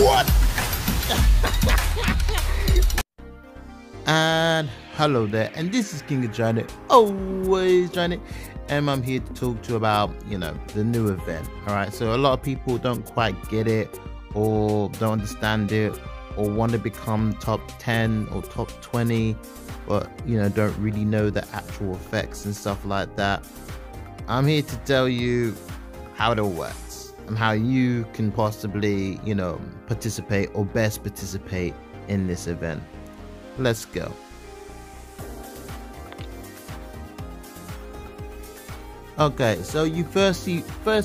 What? And hello there, and this is King of Tryinit, always Tryinit, and I'm here to talk to you about, you know, the new event. All right, so a lot of people don't quite get it or don't understand it or want to become top 10 or top 20, but you know, don't really know the actual effects and stuff like that. I'm here to tell you how it all works and how you can possibly, you know, participate or best participate in this event. Let's go. Okay, so you first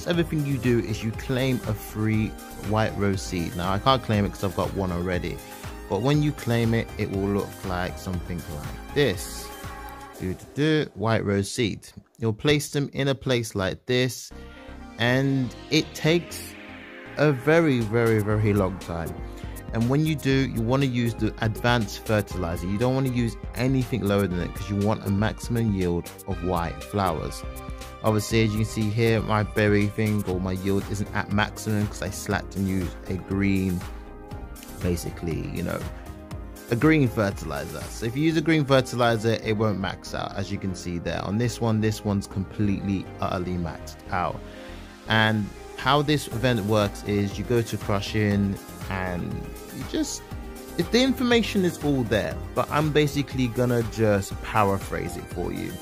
everything you do is you claim a free white rose seed. Now I can't claim it because I've got one already, but when you claim it, it will look like something like this. White rose seed. You'll place them in a place like this, and it takes a very, very, very long time. And when you do, you want to use the advanced fertilizer. You don't want to use anything lower than it because you want a maximum yield of white flowers. Obviously, as you can see here, my berry thing or my yield isn't at maximum because I slacked and used a green, basically, you know, a green fertilizer. So if you use a green fertilizer, it won't max out, as you can see there. On this one, this one's completely, utterly maxed out. And how this event works is you go to crushing and you just, if the information is all there, but I'm basically gonna just paraphrase it for you.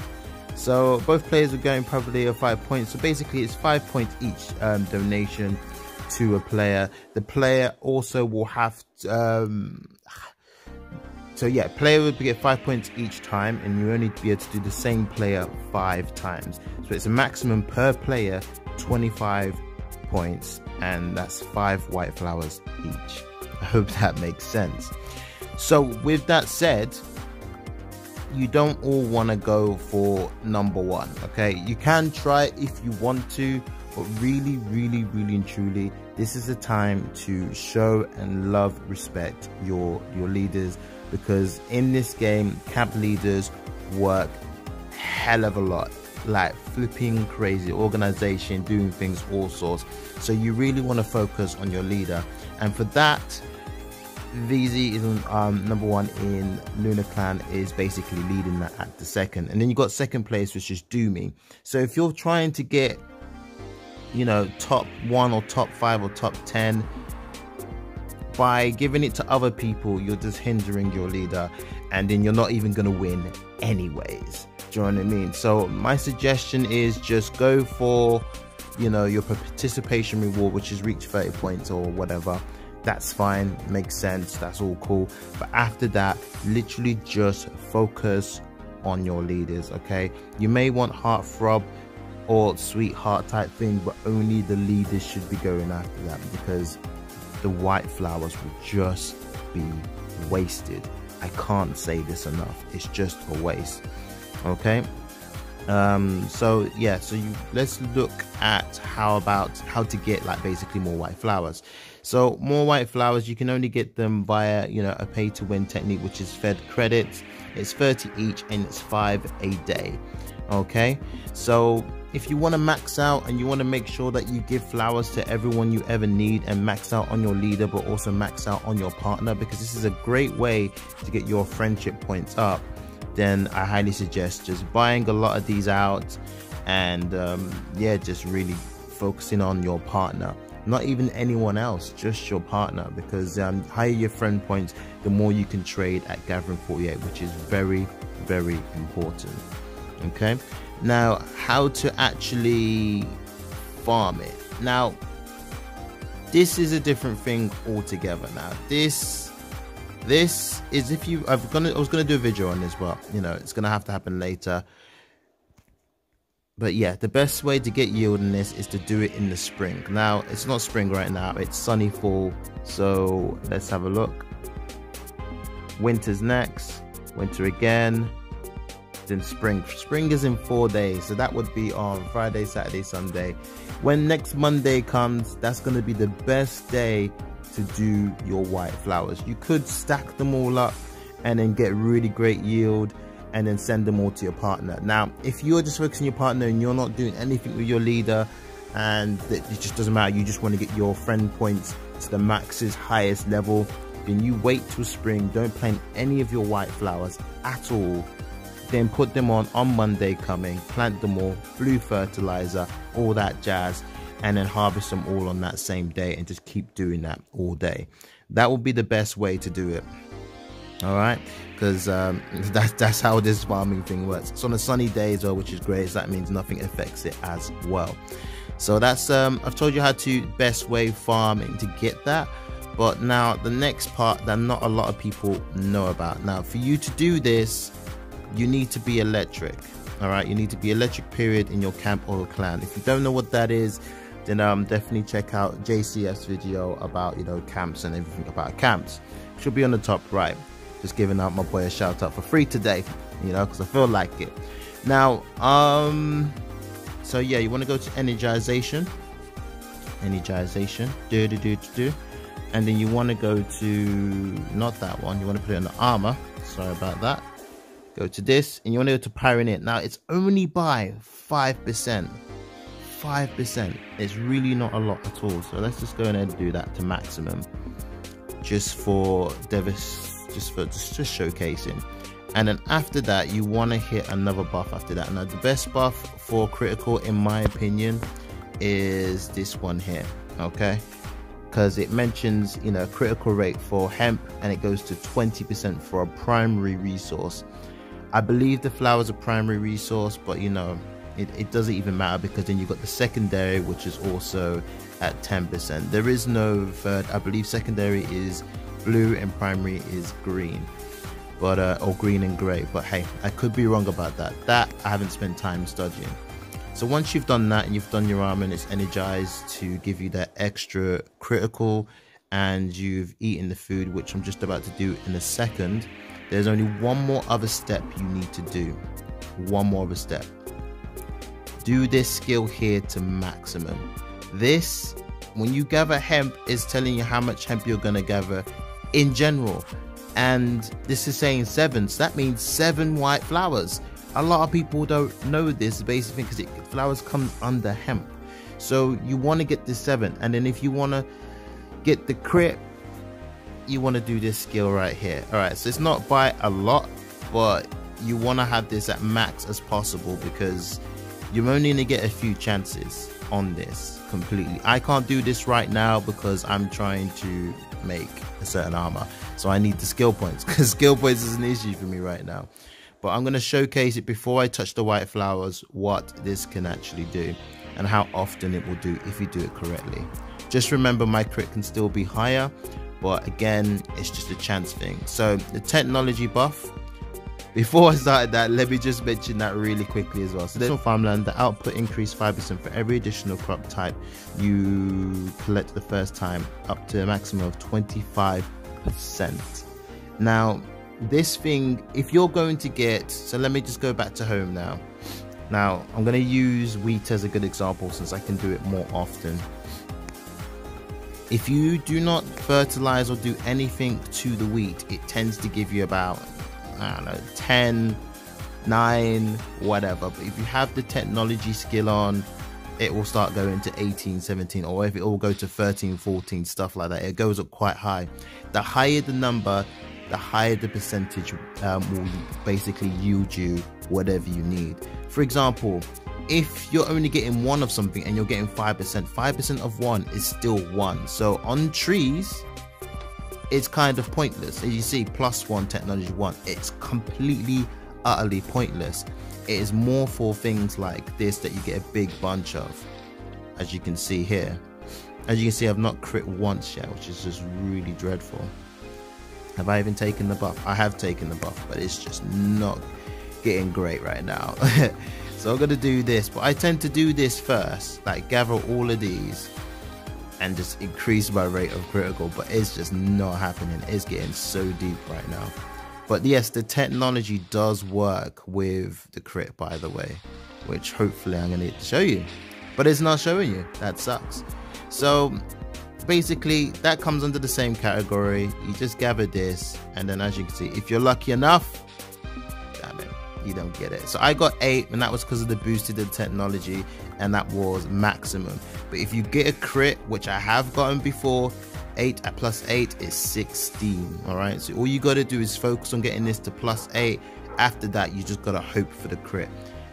So both players are going probably a 5 points. So basically it's 5 points each donation to a player. The player also will have to, so yeah, player would get 5 points each time, and you only be able to do the same player 5 times. So it's a maximum per player 25 points, and that's 5 white flowers each. I hope that makes sense. So with that said, you don't all want to go for number 1, okay? You can try if you want to, but really and truly, this is the time to show and love, respect your leaders, because in this game, camp leaders work a hell of a lot, like flipping crazy, organization, doing things all sorts. So you really want to focus on your leader, and for that, VZ is number 1 in Luna clan, is basically leading that at the second, and then you've got second place, which is Doomy. So if you're trying to get, you know, top 1 or top 5 or top 10, by giving it to other people, you're just hindering your leader, and then you're not even going to win anyways. Do you know what I mean? So my suggestion is just go for, you know, your participation reward, which is reach 30 points or whatever. That's fine, makes sense, that's all cool. But after that, literally just focus on your leaders, okay? You may want heartthrob or sweetheart type thing, but only the leaders should be going after that, because the white flowers will just be wasted. I can't say this enough, it's just a waste, okay? So yeah, so let's look at how to get, like, basically more white flowers. So more white flowers, you can only get them via, you know, a pay to win technique, which is fed credits. It's 30 each, and it's 5 a day, okay? So if you want to max out and you want to make sure that you give flowers to everyone you ever need, and max out on your leader, but also max out on your partner, because this is a great way to get your friendship points up, then I highly suggest just buying a lot of these out, and yeah, just really focusing on your partner, not even anyone else, just your partner, because higher your friend points, the more you can trade at gathering 48, which is very, very important, okay? Now, how to actually farm it. Now, this is a different thing altogether. Now this is, if you, I was gonna do a video on this, but you know, it's gonna have to happen later. But yeah, the best way to get yield in this is to do it in the spring. Now it's not spring right now, it's sunny fall, so let's have a look. Winter's next, winter again, then spring. Spring is in 4 days, so that would be on Friday, Saturday, Sunday. When next Monday comes, that's gonna be the best day to do your white flowers. You could stack them all up and then get really great yield, and then send them all to your partner. Now if you're just focusing your partner and you're not doing anything with your leader, and it just doesn't matter, you just want to get your friend points to the max's highest level, then you wait till spring, don't plant any of your white flowers at all, then put them on Monday coming, plant them all, blue fertilizer, all that jazz, and then harvest them all on that same day and just keep doing that all day. That will be the best way to do it, all right? Because that's how this farming thing works. It's on a sunny day as well, which is great, so that means nothing affects it as well. So that's, I've told you how to best way farming to get that. But now the next part that not a lot of people know about. Now for you to do this, you need to be electric, all right? You need to be electric period in your camp or your clan. If you don't know what that is, then definitely check out JCF's video about, you know, camps and everything about camps. It should be on the top right. Just giving out my boy a shout out for free today, you know, because I feel like it. Now, so yeah, you want to go to energization, and then you want to go to, not that one, you want to put it in the armor, sorry about that. Go to this, and you want to go to Pyreneur. Now it's only by 5%, 5%, it's really not a lot at all. So let's just go ahead and do that to maximum, just for showcasing. And then after that, you want to hit another buff after that. Now the best buff for critical, in my opinion, is this one here, okay? Because it mentions, you know, critical rate for hemp, and it goes to 20% for a primary resource. I believe the flowers are primary resource, but you know, it doesn't even matter, because then you've got the secondary, which is also at 10%. There is no third. I believe secondary is blue and primary is green, but or green and gray, but hey, I could be wrong about that. That I haven't spent time studying. So once you've done that and you've done your armor and it's energized to give you that extra critical, and you've eaten the food, which I'm just about to do in a second, there's only one more other step you need to do. One more other step. Do this skill here to maximum. This, when you gather hemp, is telling you how much hemp you're gonna gather in general. And this is saying 7, so that means 7 white flowers. A lot of people don't know this basically because flowers comes under hemp. So you want to get the 7, and then if you want to get the crit, you want to do this skill right here. All right, so it's not by a lot, but you want to have this at max as possible, because you're only going to get a few chances on this completely. I can't do this right now because I'm trying to make a certain armor, so I need the skill points, because skill points is an issue for me right now. But I'm going to showcase it before I touch the white flowers, what this can actually do and how often it will do if you do it correctly. Just remember, my crit can still be higher, but again, it's just a chance thing. So the technology buff, before I started that, let me just mention that really quickly as well. So there's farmland, the output increased 5% for every additional crop type you collect the first time, up to a maximum of 25%. Now this thing, if you're going to get, so let me just go back to home now. Now I'm going to use wheat as a good example since I can do it more often. If you do not fertilize or do anything to the wheat, it tends to give you about, I don't know, 10, 9, whatever. But if you have the technology skill on, it will start going to 18, 17, or if it all go to 13, 14, stuff like that. It goes up quite high. The higher the number, the higher the percentage will basically yield you whatever you need. For example, if you're only getting 1 of something and you're getting 5%, 5% of 1 is still 1. So on trees, it's kind of pointless. As you see, +1 technology 1, it's completely, utterly pointless. It is more for things like this that you get a big bunch of, as you can see here. As you can see, I've not crit once yet, which is just really dreadful. Have I even taken the buff? I have taken the buff, but it's just not getting great right now. So I'm gonna do this, but I tend to do this first, like gather all of these and just increase my rate of critical, but it's just not happening. It's getting so deep right now. But yes, the technology does work with the crit, by the way, which hopefully I'm gonna show you, but it's not showing you. That sucks. So basically that comes under the same category. You just gather this, and then as you can see, if you're lucky enough, damn it, you don't get it. So I got 8, and that was because of the boost to the technology, and that was maximum. But if you get a crit, which I have gotten before, 8 plus 8 is 16. All right, so all you got to do is focus on getting this to plus 8. After that, you just got to hope for the crit.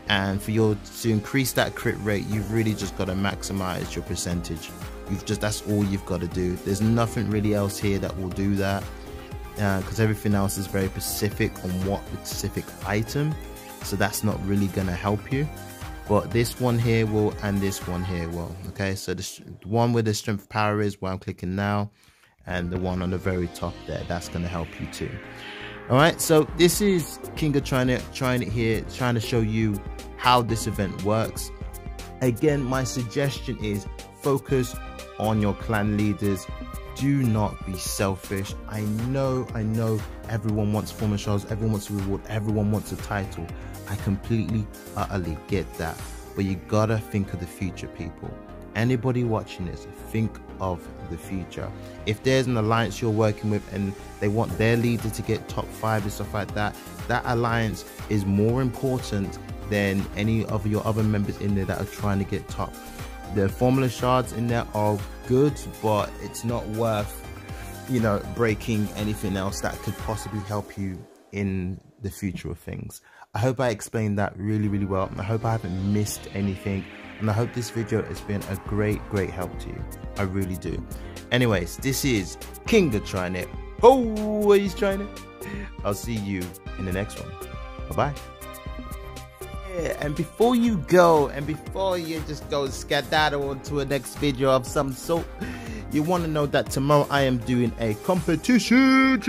And for your to increase that crit rate, you've really just got to maximize your percentage. That's all you've got to do. There's nothing really else here that will do that, because everything else is very specific on what specific item, so that's not really gonna help you. But this one here will, and this one here will. Okay, so the one where the strength power is where I'm clicking now, and the one on the very top there, that's gonna help you too. All right, so this is King of Tryinit here, trying to show you how this event works. Again, my suggestion is focus on your clan leaders. Do not be selfish. I know everyone wants former shards, everyone wants a reward, everyone wants a title. I completely, utterly get that. But you gotta think of the future, people. Anybody watching this, think of the future. If there's an alliance you're working with and they want their leader to get top 5 and stuff like that, that alliance is more important than any of your other members in there that are trying to get top. The formula shards in there are good, but it's not worth, you know, breaking anything else that could possibly help you in the future of things. I hope I explained that really well, and I hope I haven't missed anything, and I hope this video has been a great help to you. I really do. Anyways, this is King of Tryinit. Oh, he's trying it. I'll see you in the next one. Bye-bye. And before you go, and before you just go skedaddle to a next video of some sort, you want to know that tomorrow I am doing a competition.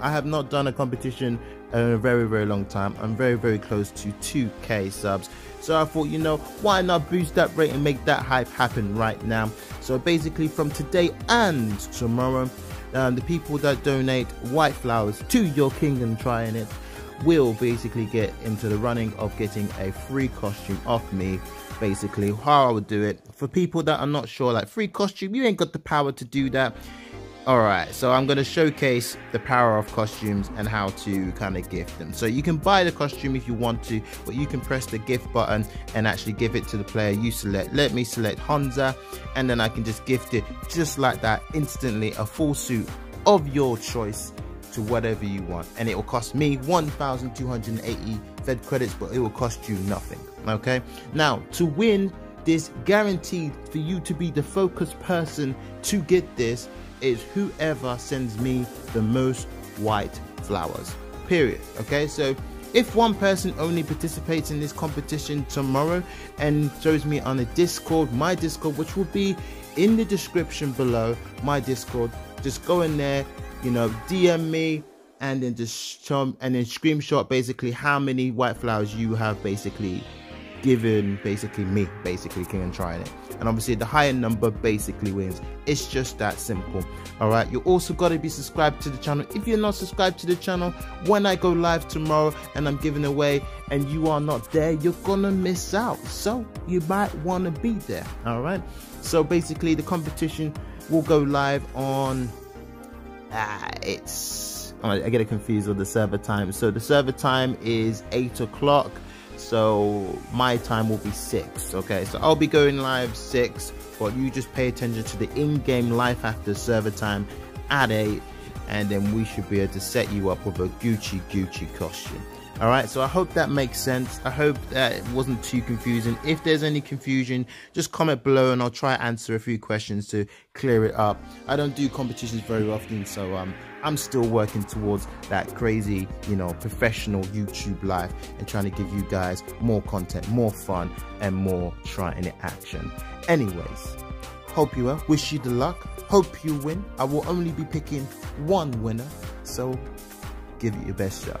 I have not done a competition in a very long time. I'm very close to 2K subs, so I thought, you know, why not boost that rate and make that hype happen right now. So basically, from today and tomorrow, the people that donate white flowers to your King of Tryinit will basically get into the running of getting a free costume off me. Basically how I would do it, for people that are not sure, like, free costume, you ain't got the power to do that. All right, so I'm going to showcase the power of costumes and how to kind of gift them. So you can buy the costume if you want to, but you can press the gift button and actually give it to the player you select. Let me select Hanza, and then I can just gift it just like that, instantly, a full suit of your choice to whatever you want, and it will cost me 1,280 Fed credits, but it will cost you nothing. Okay, now to win this, guaranteed for you to be the focused person to get this, is whoever sends me the most white flowers, period. Okay, so if one person only participates in this competition tomorrow and shows me on the Discord, my Discord, which will be in the description below, my Discord, just go in there, you know, DM me, and then just screenshot basically how many white flowers you have basically given me, King of Tryinit. And obviously the higher number basically wins. It's just that simple. All right, you also got to be subscribed to the channel. If you're not subscribed to the channel, when I go live tomorrow and I'm giving away and you are not there, you're gonna miss out, so you might want to be there. All right, so basically the competition will go live on I get it confused with the server time. So the server time is 8 o'clock, so my time will be 6. Okay, so I'll be going live 6, but you just pay attention to the in-game life after server time at 8, and then we should be able to set you up with a Gucci costume. All right, so I hope that makes sense. I hope that it wasn't too confusing. If there's any confusion, just comment below and I'll try to answer a few questions to clear it up. I don't do competitions very often, so I'm still working towards that crazy, you know, professional YouTube life and trying to give you guys more content, more fun, and more Tryinit action. Anyways, hope you well. Wish you the luck. Hope you win. I will only be picking one winner, so give it your best shot.